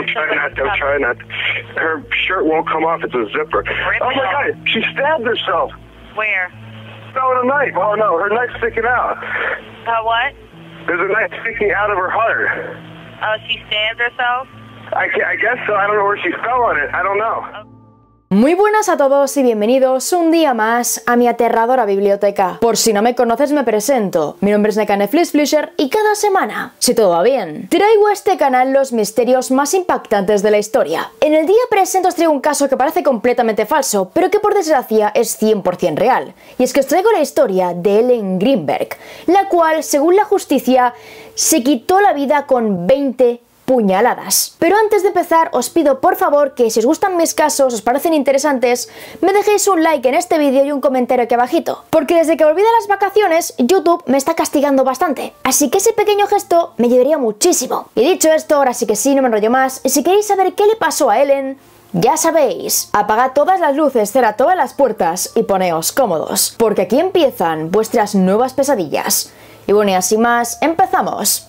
I'm trying not to. I'm trying not to. Her shirt won't come off. It's a zipper. Oh, my God. She stabbed herself. Where? No, with a knife. Oh, no. Her knife's sticking out. What? There's a knife sticking out of her heart. Oh, she stabbed herself? I guess so. I don't know where she fell on it. I don't know. Okay. Muy buenas a todos y bienvenidos un día más a mi aterradora biblioteca. Por si no me conoces, me presento. Mi nombre es Nekane Flisflisher y cada semana, si todo va bien, traigo a este canal los misterios más impactantes de la historia. En el día presente os traigo un caso que parece completamente falso, pero que por desgracia es 100% real. Y es que os traigo la historia de Ellen Greenberg, la cual, según la justicia, se quitó la vida con 20 puñaladas. Pero antes de empezar os pido por favor que si os gustan mis casos, os parecen interesantes, me dejéis un like en este vídeo y un comentario aquí abajito, porque desde que volví de las vacaciones YouTube me está castigando bastante, así que ese pequeño gesto me ayudaría muchísimo. Y dicho esto, ahora sí que sí, no me enrollo más, y si queréis saber qué le pasó a Ellen, ya sabéis, apagad todas las luces, cerrad todas las puertas y poneos cómodos, porque aquí empiezan vuestras nuevas pesadillas. Y bueno, y así más, empezamos.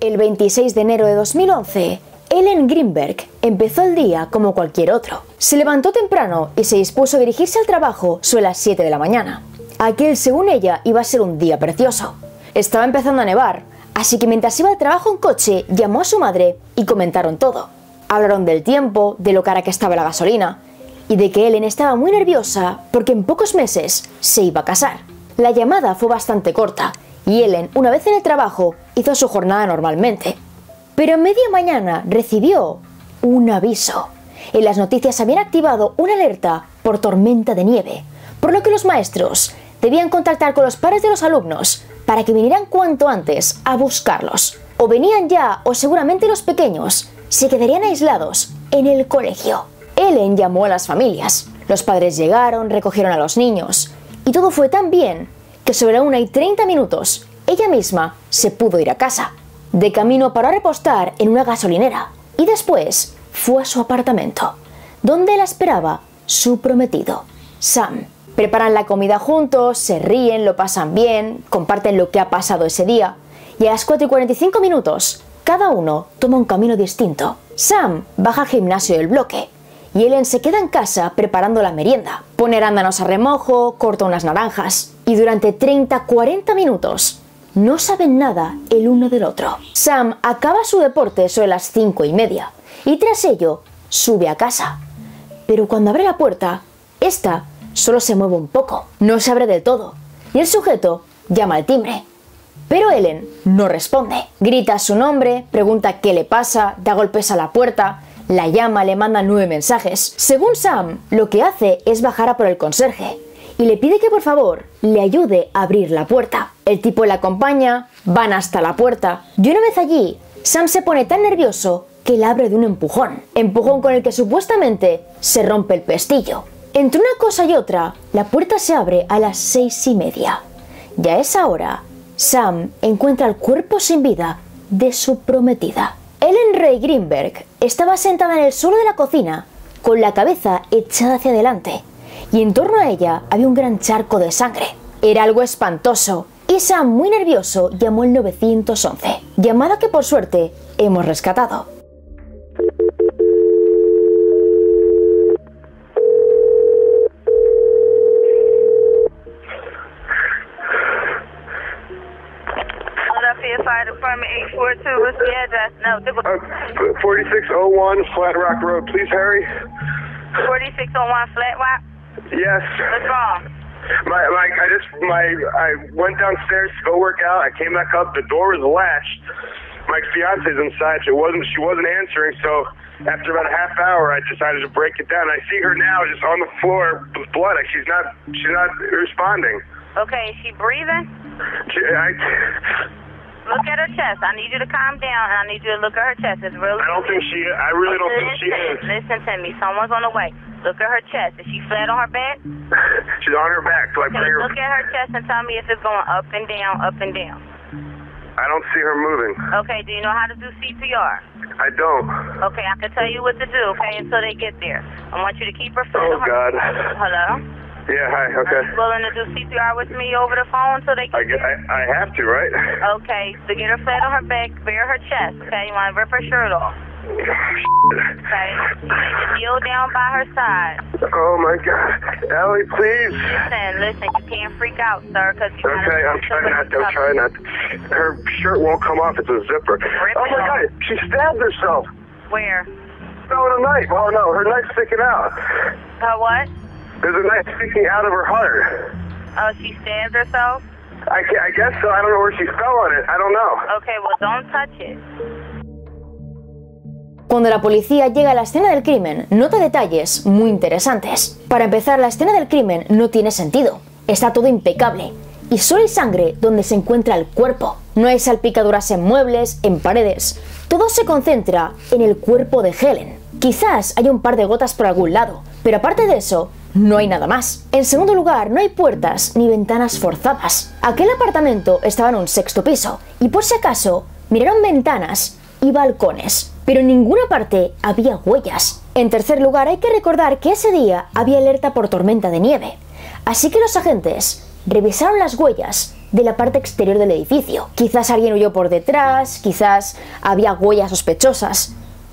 El 26 de enero de 2011, Ellen Greenberg empezó el día como cualquier otro. Se levantó temprano y se dispuso a dirigirse al trabajo sobre las 7 de la mañana. Aquel, según ella, iba a ser un día precioso. Estaba empezando a nevar, así que mientras iba al trabajo en coche, llamó a su madre y comentaron todo. Hablaron del tiempo, de lo cara que estaba la gasolina y de que Ellen estaba muy nerviosa porque en pocos meses se iba a casar. La llamada fue bastante corta y Ellen, una vez en el trabajo, hizo su jornada normalmente. Pero en media mañana recibió un aviso. En las noticias habían activado una alerta por tormenta de nieve, por lo que los maestros debían contactar con los padres de los alumnos para que vinieran cuanto antes a buscarlos. O venían ya, o seguramente los pequeños se quedarían aislados en el colegio. Ellen llamó a las familias. Los padres llegaron, recogieron a los niños, y todo fue tan bien que sobre la 1:30 ella misma se pudo ir a casa. De camino paró a repostar en una gasolinera y después fue a su apartamento, donde la esperaba su prometido, Sam. Preparan la comida juntos, se ríen, lo pasan bien, comparten lo que ha pasado ese día y a las 4:45 cada uno toma un camino distinto. Sam baja al gimnasio del bloque y Ellen se queda en casa preparando la merienda. Pone arándanos a remojo, corta unas naranjas y durante 30-40 no saben nada el uno del otro. Sam acaba su deporte sobre las 5:30 y tras ello sube a casa. Pero cuando abre la puerta, esta solo se mueve un poco, no se abre del todo y el sujeto llama al timbre. Pero Ellen no responde. Grita su nombre, pregunta qué le pasa, da golpes a la puerta, la llama, le manda 9 mensajes. Según Sam, lo que hace es bajar a por el conserje y le pide que por favor le ayude a abrir la puerta. El tipo la acompaña, van hasta la puerta y una vez allí, Sam se pone tan nervioso que la abre de un empujón. Empujón con el que supuestamente se rompe el pestillo. Entre una cosa y otra, la puerta se abre a las 6:30. Y a esa hora, Sam encuentra el cuerpo sin vida de su prometida. Ellen Rae Greenberg estaba sentada en el suelo de la cocina, con la cabeza echada hacia adelante, y en torno a ella había un gran charco de sangre. Era algo espantoso, y Sam, muy nervioso, llamó al 911, llamada que por suerte hemos rescatado. Apartment 842, what's the address? No, 4601 Flat Rock Road, please hurry. 4601 Flat Rock? Yes. What's wrong? I went downstairs to go work out, I came back up, the door was latched. My fiance's inside, she wasn't answering, so after about a half hour I decided to break it down. I see her now just on the floor with blood, like she's not responding. Okay, is she breathing? Look at her chest. I need you to calm down, and I need you to look at her chest. It's really. I don't think she is. I really don't think she is. Listen to me. Someone's on the way. Look at her chest. Is she flat on her back? She's on her back. So I bring her. Look at her chest and tell me if it's going up and down, up and down. I don't see her moving. Okay, do you know how to do CPR? I don't. Okay, I can tell you what to do, okay, until they get there. I want you to keep her feet on her. Oh, God. Hello? Yeah, hi, okay. Are you willing to do CPR with me over the phone until they get there? I have to, right? Okay, so get her flat on her back, bare her chest, okay? You want to rip her shirt off. Okay, you need to kneel down by her side. Oh my God, Ellie, please. Listen, you can't freak out, sir, because you okay, I'm trying not to. Her shirt won't come off; it's a zipper. Oh my God, she stabbed herself. Where? Oh, with a knife. Oh no, her knife's sticking out. Her what? There's a knife sticking out of her heart. Oh, she stabbed herself. I guess so. I don't know where she fell on it. I don't know. Okay, well, don't touch it. Cuando la policía llega a la escena del crimen, nota detalles muy interesantes. Para empezar, la escena del crimen no tiene sentido. Está todo impecable. Y solo hay sangre donde se encuentra el cuerpo. No hay salpicaduras en muebles, en paredes. Todo se concentra en el cuerpo de Helen. Quizás haya un par de gotas por algún lado, pero aparte de eso, no hay nada más. En segundo lugar, no hay puertas ni ventanas forzadas. Aquel apartamento estaba en un sexto piso, y por si acaso, miraron ventanas y balcones, pero en ninguna parte había huellas. En tercer lugar, hay que recordar que ese día había alerta por tormenta de nieve, así que los agentes revisaron las huellas de la parte exterior del edificio. Quizás alguien huyó por detrás, quizás había huellas sospechosas,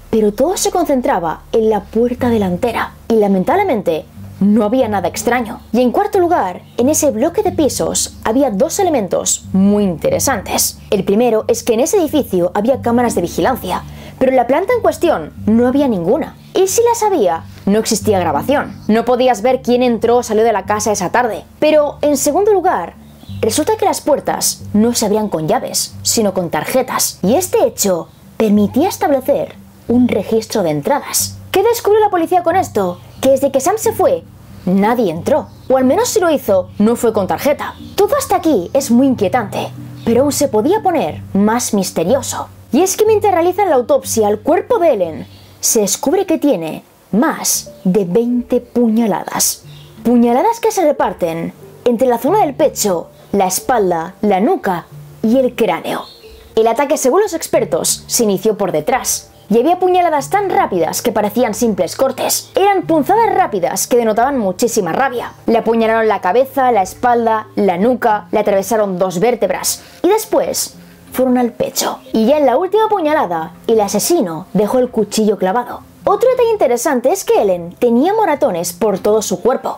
pero todo se concentraba en la puerta delantera y lamentablemente no había nada extraño. Y en cuarto lugar, en ese bloque de pisos había dos elementos muy interesantes. El primero es que en ese edificio había cámaras de vigilancia, pero en la planta en cuestión no había ninguna. Y si las había, no existía grabación. No podías ver quién entró o salió de la casa esa tarde. Pero, en segundo lugar, resulta que las puertas no se abrían con llaves, sino con tarjetas. Y este hecho permitía establecer un registro de entradas. ¿Qué descubrió la policía con esto? Que desde que Sam se fue, nadie entró. O al menos si lo hizo, no fue con tarjeta. Todo hasta aquí es muy inquietante, pero aún se podía poner más misterioso. Y es que mientras realizan la autopsia al cuerpo de Ellen, se descubre que tiene más de 20 puñaladas. Puñaladas que se reparten entre la zona del pecho, la espalda, la nuca y el cráneo. El ataque, según los expertos, se inició por detrás. Y había puñaladas tan rápidas que parecían simples cortes. Eran punzadas rápidas que denotaban muchísima rabia. Le apuñalaron la cabeza, la espalda, la nuca, le atravesaron dos vértebras. Y después fueron al pecho. Y ya en la última puñalada, el asesino dejó el cuchillo clavado. Otro detalle interesante es que Ellen tenía moratones por todo su cuerpo.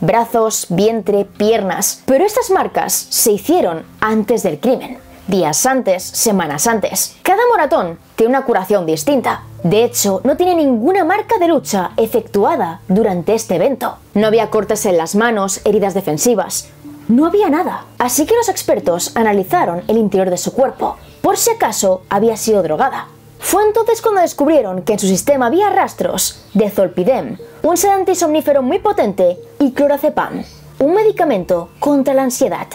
Brazos, vientre, piernas. Pero estas marcas se hicieron antes del crimen. Días antes, semanas antes. Cada moratón tiene una curación distinta. De hecho, no tiene ninguna marca de lucha efectuada durante este evento. No había cortes en las manos, heridas defensivas. No había nada. Así que los expertos analizaron el interior de su cuerpo, por si acaso había sido drogada. Fue entonces cuando descubrieron que en su sistema había rastros de Zolpidem, un sedante somnífero muy potente, y Clorazepam, un medicamento contra la ansiedad.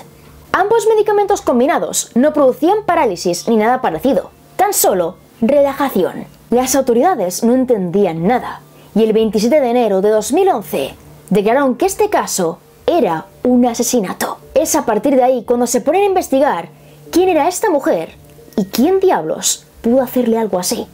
Ambos medicamentos combinados no producían parálisis ni nada parecido, tan solo relajación. Las autoridades no entendían nada, y el 27 de enero de 2011 declararon que este caso era un asesinato. Es a partir de ahí cuando se ponen a investigar quién era esta mujer y quién diablos pudo hacerle algo así.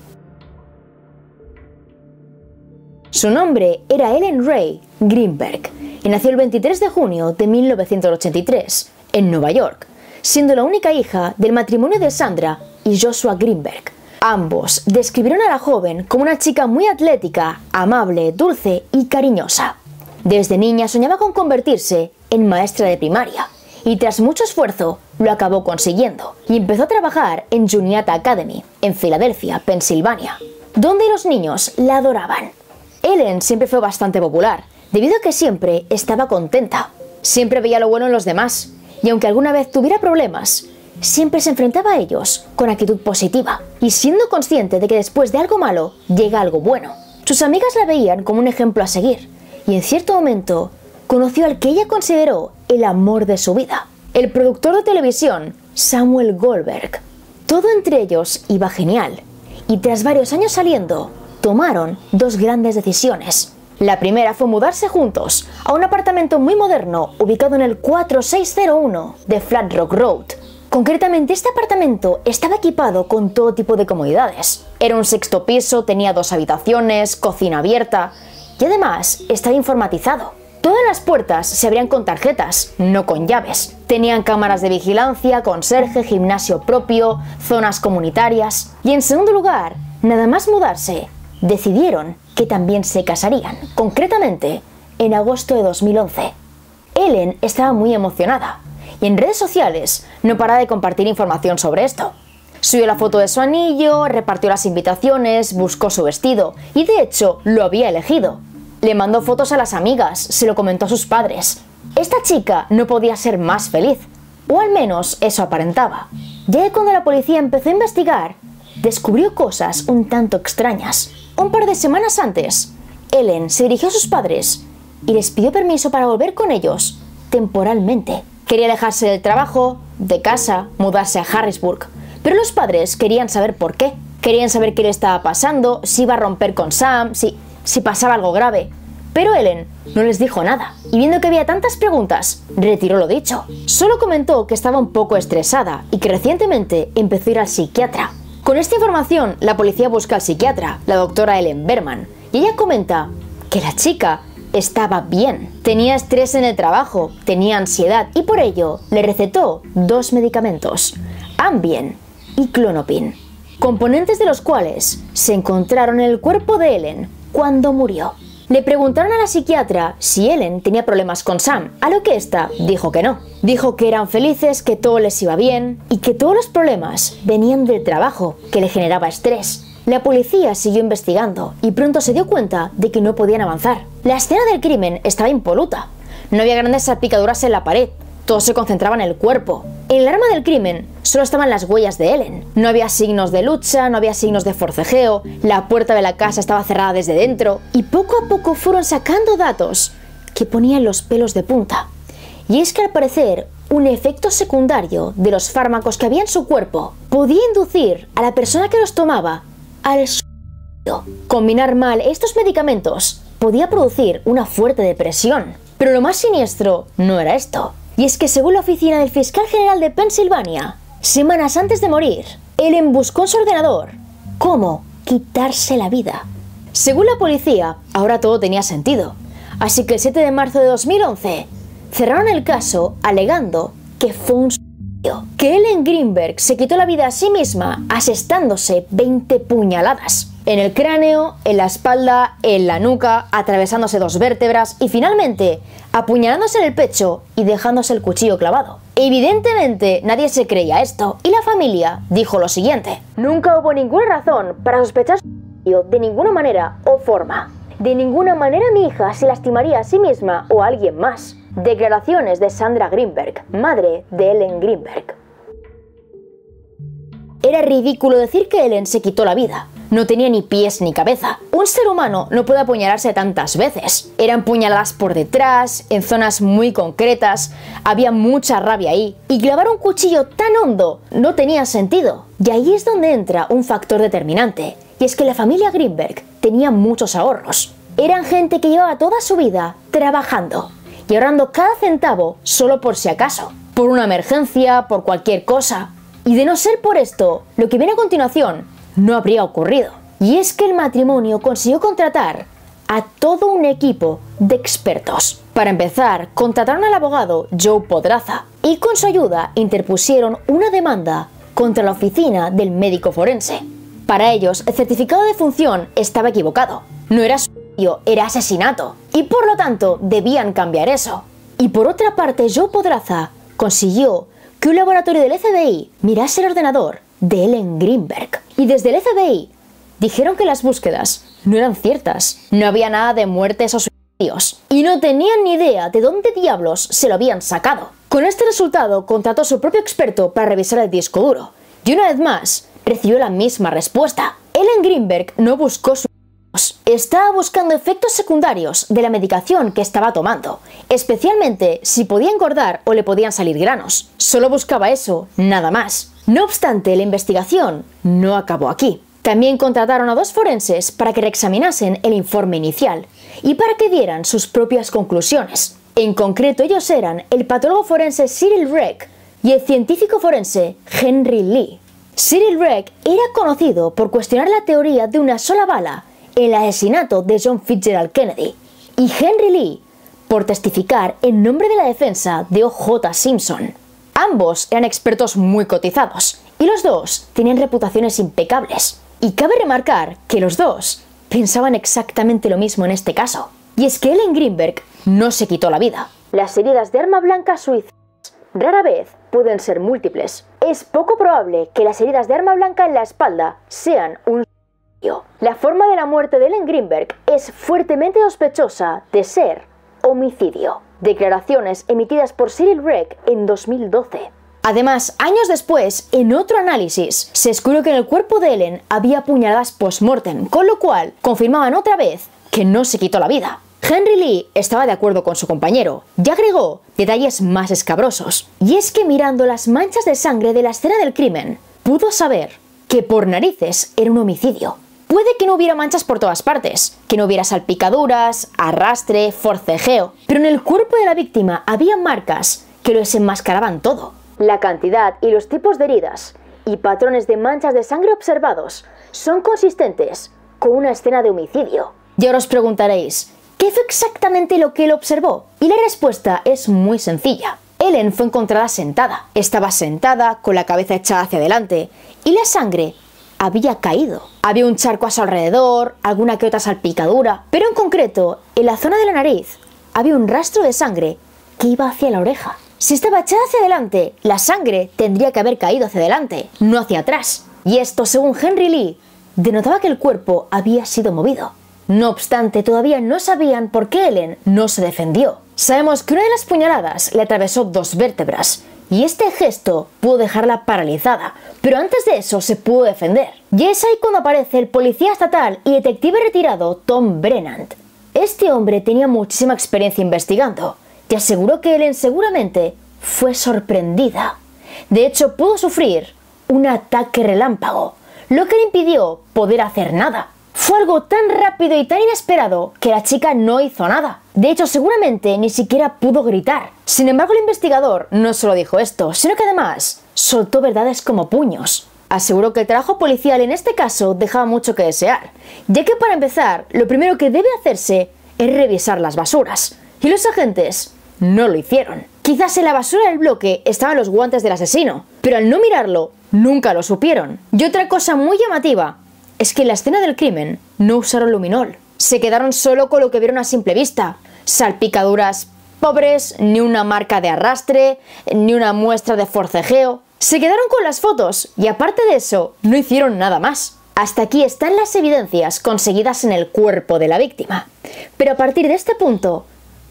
Su nombre era Ellen Rae Greenberg, y nació el 23 de junio de 1983. En Nueva York, siendo la única hija del matrimonio de Sandra y Joshua Greenberg. Ambos describieron a la joven como una chica muy atlética, amable, dulce y cariñosa. Desde niña soñaba con convertirse en maestra de primaria, y tras mucho esfuerzo lo acabó consiguiendo, y empezó a trabajar en Juniata Academy, en Filadelfia, Pensilvania, donde los niños la adoraban. Ellen siempre fue bastante popular, debido a que siempre estaba contenta, siempre veía lo bueno en los demás, y aunque alguna vez tuviera problemas, siempre se enfrentaba a ellos con actitud positiva, y siendo consciente de que después de algo malo llega algo bueno. Sus amigas la veían como un ejemplo a seguir, y en cierto momento conoció al que ella consideró el amor de su vida, el productor de televisión Samuel Goldberg. Todo entre ellos iba genial, y tras varios años saliendo, tomaron dos grandes decisiones. La primera fue mudarse juntos a un apartamento muy moderno ubicado en el 4601 de Flat Rock Road, Concretamente, este apartamento estaba equipado con todo tipo de comodidades. Era un sexto piso, tenía 2 habitaciones, cocina abierta y además estaba informatizado. Todas las puertas se abrían con tarjetas, no con llaves. Tenían cámaras de vigilancia, conserje, gimnasio propio, zonas comunitarias. Y en segundo lugar, nada más mudarse, decidieron que también se casarían. Concretamente, en agosto de 2011. Ellen estaba muy emocionada y en redes sociales no paraba de compartir información sobre esto. Subió la foto de su anillo, repartió las invitaciones, buscó su vestido y de hecho lo había elegido. Le mandó fotos a las amigas, se lo comentó a sus padres. Esta chica no podía ser más feliz, o al menos eso aparentaba. Ya que cuando la policía empezó a investigar, descubrió cosas un tanto extrañas. Un par de semanas antes, Ellen se dirigió a sus padres y les pidió permiso para volver con ellos temporalmente. Quería alejarse del trabajo, de casa, mudarse a Harrisburg, pero los padres querían saber por qué. Querían saber qué le estaba pasando, si iba a romper con Sam, si pasaba algo grave, pero Ellen no les dijo nada. Y viendo que había tantas preguntas, retiró lo dicho. Solo comentó que estaba un poco estresada y que recientemente empezó a ir al psiquiatra. Con esta información, la policía busca al psiquiatra, la doctora Ellen Berman, y ella comenta que la chica estaba bien. Tenía estrés en el trabajo, tenía ansiedad y por ello le recetó 2 medicamentos, Ambien y Clonopin, componentes de los cuales se encontraron en el cuerpo de Ellen cuando murió. Le preguntaron a la psiquiatra si Ellen tenía problemas con Sam, a lo que ésta dijo que no. Dijo que eran felices, que todo les iba bien y que todos los problemas venían del trabajo, que le generaba estrés. La policía siguió investigando y pronto se dio cuenta de que no podían avanzar. La escena del crimen estaba impoluta. No había grandes salpicaduras en la pared, todo se concentraba en el cuerpo. En el arma del crimen solo estaban las huellas de Ellen. No había signos de lucha, no había signos de forcejeo, la puerta de la casa estaba cerrada desde dentro y poco a poco fueron sacando datos que ponían los pelos de punta. Y es que al parecer un efecto secundario de los fármacos que había en su cuerpo podía inducir a la persona que los tomaba al suicidio. Combinar mal estos medicamentos podía producir una fuerte depresión. Pero lo más siniestro no era esto. Y es que según la oficina del fiscal general de Pensilvania, semanas antes de morir, Ellen buscó en su ordenador cómo quitarse la vida. Según la policía, ahora todo tenía sentido. Así que el 7 de marzo de 2011 cerraron el caso alegando que fue un suicidio. Que Ellen Greenberg se quitó la vida a sí misma asestándose 20 puñaladas. En el cráneo, en la espalda, en la nuca, atravesándose 2 vértebras y finalmente apuñalándose en el pecho y dejándose el cuchillo clavado. Evidentemente nadie se creía esto y la familia dijo lo siguiente. Nunca hubo ninguna razón para sospechar su suicidio de ninguna manera o forma. De ninguna manera mi hija se lastimaría a sí misma o a alguien más. Declaraciones de Sandra Greenberg, madre de Ellen Greenberg. Era ridículo decir que Ellen se quitó la vida. No tenía ni pies ni cabeza. Un ser humano no puede apuñalarse tantas veces. Eran puñaladas por detrás, en zonas muy concretas, había mucha rabia ahí, y clavar un cuchillo tan hondo no tenía sentido. Y ahí es donde entra un factor determinante, y es que la familia Greenberg tenía muchos ahorros. Eran gente que llevaba toda su vida trabajando, y ahorrando cada centavo solo por si acaso, por una emergencia, por cualquier cosa. Y de no ser por esto, lo que viene a continuación no habría ocurrido. Y es que el matrimonio consiguió contratar a todo un equipo de expertos. Para empezar, contrataron al abogado Joe Podraza y con su ayuda interpusieron una demanda contra la oficina del médico forense. Para ellos, el certificado de defunción estaba equivocado. No era suicidio, era asesinato y por lo tanto debían cambiar eso. Y por otra parte, Joe Podraza consiguió que un laboratorio del FBI mirase el ordenador de Ellen Greenberg. Y desde el FBI dijeron que las búsquedas no eran ciertas. No había nada de muertes o suicidios. Y no tenían ni idea de dónde diablos se lo habían sacado. Con este resultado contrató a su propio experto para revisar el disco duro. Y una vez más recibió la misma respuesta. Ellen Greenberg no buscó suicidios. Estaba buscando efectos secundarios de la medicación que estaba tomando. Especialmente si podía engordar o le podían salir granos. Solo buscaba eso, nada más. No obstante, la investigación no acabó aquí. También contrataron a 2 forenses para que reexaminasen el informe inicial y para que dieran sus propias conclusiones. En concreto, ellos eran el patólogo forense Cyril Wecht y el científico forense Henry Lee. Cyril Wecht era conocido por cuestionar la teoría de una sola bala en el asesinato de John Fitzgerald Kennedy, y Henry Lee por testificar en nombre de la defensa de O.J. Simpson. Ambos eran expertos muy cotizados, y los dos tenían reputaciones impecables. Y cabe remarcar que los dos pensaban exactamente lo mismo en este caso. Y es que Ellen Greenberg no se quitó la vida. Las heridas de arma blanca suicidas rara vez pueden ser múltiples. Es poco probable que las heridas de arma blanca en la espalda sean un suicidio. La forma de la muerte de Ellen Greenberg es fuertemente sospechosa de ser homicidio. Declaraciones emitidas por Cyril Wecht en 2012. Además, años después, en otro análisis, se descubrió que en el cuerpo de Ellen había puñaladas post-mortem, con lo cual confirmaban otra vez que no se quitó la vida. Henry Lee estaba de acuerdo con su compañero y agregó detalles más escabrosos. Y es que mirando las manchas de sangre de la escena del crimen, pudo saber que por narices era un homicidio. Puede que no hubiera manchas por todas partes, que no hubiera salpicaduras, arrastre, forcejeo, pero en el cuerpo de la víctima había marcas que lo desenmascaraban todo. La cantidad y los tipos de heridas y patrones de manchas de sangre observados son consistentes con una escena de homicidio. Y ahora os preguntaréis, ¿qué fue exactamente lo que él observó? Y la respuesta es muy sencilla. Ellen fue encontrada sentada. Estaba sentada, con la cabeza echada hacia adelante, y la sangre había caído. Había un charco a su alrededor, alguna que otra salpicadura, pero en concreto, en la zona de la nariz, había un rastro de sangre que iba hacia la oreja. Si estaba echada hacia adelante, la sangre tendría que haber caído hacia adelante, no hacia atrás. Y esto, según Henry Lee, denotaba que el cuerpo había sido movido. No obstante, todavía no sabían por qué Ellen no se defendió. Sabemos que una de las puñaladas le atravesó dos vértebras, y este gesto pudo dejarla paralizada, pero antes de eso se pudo defender. Y es ahí cuando aparece el policía estatal y detective retirado Tom Brennan. Este hombre tenía muchísima experiencia investigando. Te aseguró que Ellen seguramente fue sorprendida. De hecho, pudo sufrir un ataque relámpago, lo que le impidió poder hacer nada. Fue algo tan rápido y tan inesperado que la chica no hizo nada. De hecho, seguramente ni siquiera pudo gritar. Sin embargo, el investigador no solo dijo esto, sino que además soltó verdades como puños. Aseguró que el trabajo policial en este caso dejaba mucho que desear, ya que para empezar, lo primero que debe hacerse es revisar las basuras. Y los agentes no lo hicieron. Quizás en la basura del bloque estaban los guantes del asesino, pero al no mirarlo, nunca lo supieron. Y otra cosa muy llamativa es que en la escena del crimen no usaron luminol. Se quedaron solo con lo que vieron a simple vista. Salpicaduras pobres, ni una marca de arrastre, ni una muestra de forcejeo. Se quedaron con las fotos y aparte de eso, no hicieron nada más. Hasta aquí están las evidencias conseguidas en el cuerpo de la víctima. Pero a partir de este punto,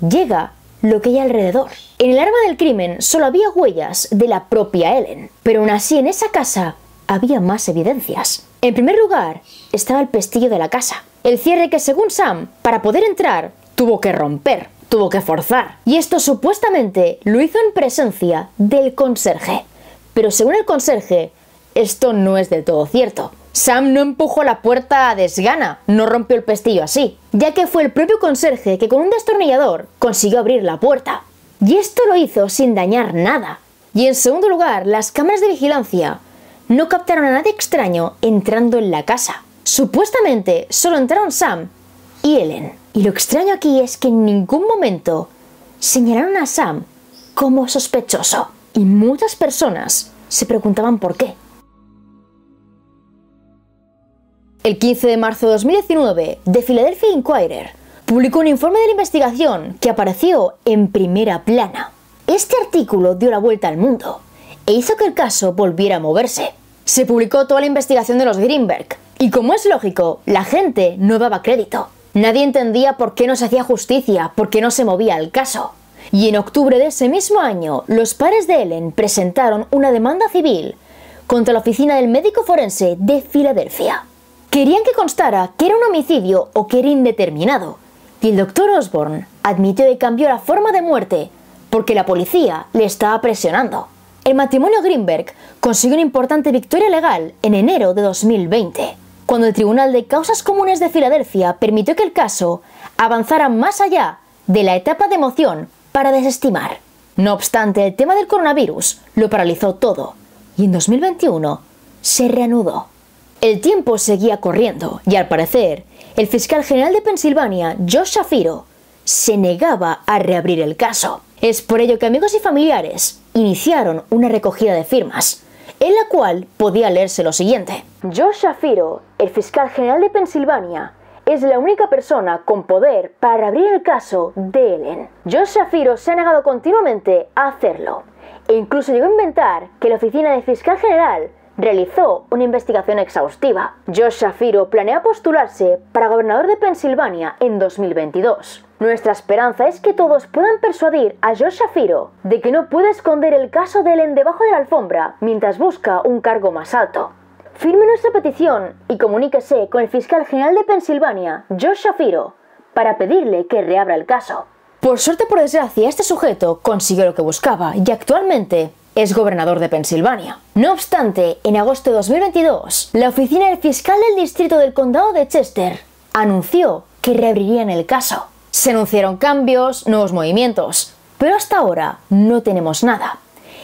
llega lo que hay alrededor. En el arma del crimen solo había huellas de la propia Ellen, pero aún así en esa casa había más evidencias. En primer lugar, estaba el pestillo de la casa. El cierre que, según Sam, para poder entrar, tuvo que romper, tuvo que forzar. Y esto supuestamente lo hizo en presencia del conserje. Pero según el conserje, esto no es del todo cierto. Sam no empujó la puerta a desgana, no rompió el pestillo así, ya que fue el propio conserje que con un destornillador consiguió abrir la puerta. Y esto lo hizo sin dañar nada. Y en segundo lugar, las cámaras de vigilancia no captaron a nadie extraño entrando en la casa. Supuestamente solo entraron Sam y Ellen. Y lo extraño aquí es que en ningún momento señalaron a Sam como sospechoso. Y muchas personas se preguntaban por qué. El 15 de marzo de 2019, The Philadelphia Inquirer publicó un informe de la investigación que apareció en primera plana. Este artículo dio la vuelta al mundo e hizo que el caso volviera a moverse. Se publicó toda la investigación de los Greenberg y, como es lógico, la gente no daba crédito. Nadie entendía por qué no se hacía justicia, por qué no se movía el caso. Y en octubre de ese mismo año, los padres de Ellen presentaron una demanda civil contra la oficina del médico forense de Filadelfia. Querían que constara que era un homicidio o que era indeterminado, y el doctor Osborne admitió que cambió la forma de muerte porque la policía le estaba presionando. El matrimonio Greenberg consiguió una importante victoria legal en enero de 2020, cuando el Tribunal de Causas Comunes de Filadelfia permitió que el caso avanzara más allá de la etapa de moción para desestimar. No obstante, el tema del coronavirus lo paralizó todo y en 2021 se reanudó. El tiempo seguía corriendo y al parecer, el fiscal general de Pensilvania, Josh Shapiro, se negaba a reabrir el caso. Es por ello que amigos y familiares iniciaron una recogida de firmas, en la cual podía leerse lo siguiente. Josh Shapiro, el fiscal general de Pensilvania, es la única persona con poder para reabrir el caso de Ellen. Josh Shapiro se ha negado continuamente a hacerlo, e incluso llegó a inventar que la oficina del fiscal general realizó una investigación exhaustiva. Josh Shapiro planea postularse para gobernador de Pensilvania en 2022. Nuestra esperanza es que todos puedan persuadir a Josh Shapiro de que no puede esconder el caso de Ellen debajo de la alfombra mientras busca un cargo más alto. Firme nuestra petición y comuníquese con el fiscal general de Pensilvania, Josh Shapiro, para pedirle que reabra el caso. Por suerte o por desgracia, este sujeto consiguió lo que buscaba y actualmente es gobernador de Pensilvania. No obstante, en agosto de 2022, la oficina del fiscal del distrito del condado de Chester anunció que reabrirían el caso. Se anunciaron cambios, nuevos movimientos, pero hasta ahora no tenemos nada.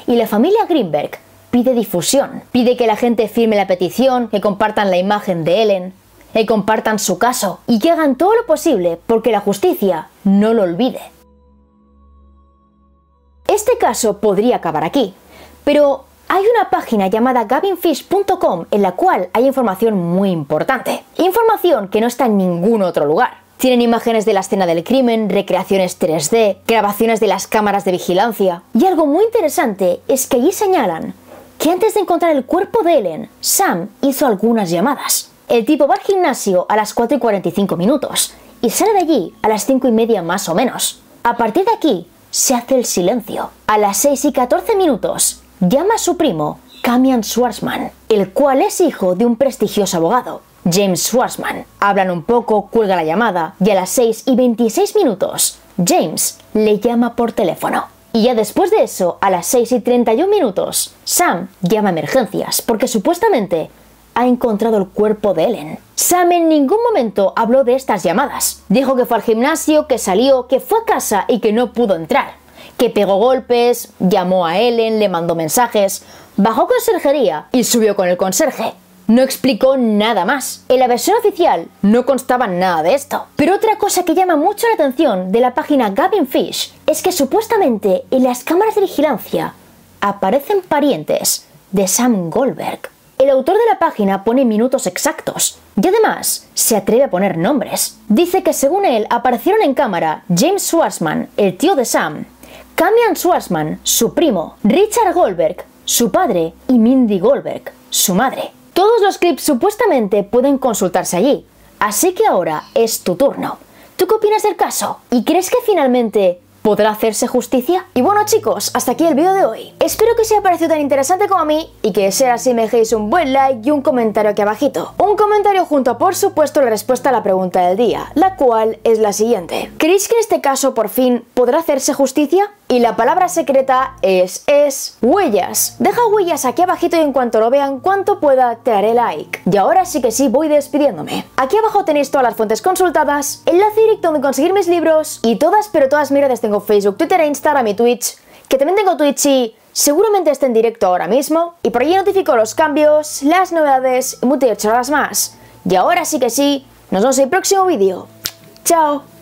Y la familia Greenberg pide difusión, pide que la gente firme la petición, que compartan la imagen de Ellen, que compartan su caso y que hagan todo lo posible porque la justicia no lo olvide. Este caso podría acabar aquí, pero hay una página llamada GavinFish.com en la cual hay información muy importante. Información que no está en ningún otro lugar. Tienen imágenes de la escena del crimen, recreaciones 3D, grabaciones de las cámaras de vigilancia. Y algo muy interesante es que allí señalan que antes de encontrar el cuerpo de Ellen, Sam hizo algunas llamadas. El tipo va al gimnasio a las 4:45 y sale de allí a las 5:30 más o menos. A partir de aquí se hace el silencio. A las 6:14 llama a su primo, Kamian Schwartzman, el cual es hijo de un prestigioso abogado, James Schwartzman. Hablan un poco, cuelga la llamada y a las 6:26 James le llama por teléfono. Y ya después de eso, a las 6:31 Sam llama a emergencias porque supuestamente ha encontrado el cuerpo de Ellen. Sam en ningún momento habló de estas llamadas. Dijo que fue al gimnasio, que salió, que fue a casa y que no pudo entrar. Que pegó golpes, llamó a Ellen, le mandó mensajes, bajó conserjería y subió con el conserje. No explicó nada más. En la versión oficial no constaba nada de esto. Pero otra cosa que llama mucho la atención de la página Gavin Fish es que supuestamente en las cámaras de vigilancia aparecen parientes de Sam Goldberg. El autor de la página pone minutos exactos y además se atreve a poner nombres. Dice que según él aparecieron en cámara James Schwartzman, el tío de Sam, Kamian Schwartzman, su primo, Richard Goldberg, su padre y Mindy Goldberg, su madre. Todos los clips supuestamente pueden consultarse allí, así que ahora es tu turno. ¿Tú qué opinas del caso? ¿Y crees que finalmente podrá hacerse justicia? Y bueno chicos, hasta aquí el vídeo de hoy. Espero que os haya parecido tan interesante como a mí y que de ser así me dejéis un buen like y un comentario aquí abajito. Un comentario junto a, por supuesto, la respuesta a la pregunta del día, la cual es la siguiente. ¿Creéis que en este caso por fin podrá hacerse justicia? Y la palabra secreta es huellas. Deja huellas aquí abajito y en cuanto lo vean, cuanto pueda, te haré like. Y ahora sí que sí, voy despidiéndome. Aquí abajo tenéis todas las fuentes consultadas, enlace directo donde conseguir mis libros y todas, pero todas mis redes. Tengo Facebook, Twitter e Instagram y Twitch, que también tengo Twitch y seguramente esté en directo ahora mismo. Y por allí notifico los cambios, las novedades y muchas horas más. Y ahora sí que sí, nos vemos en el próximo vídeo. ¡Chao!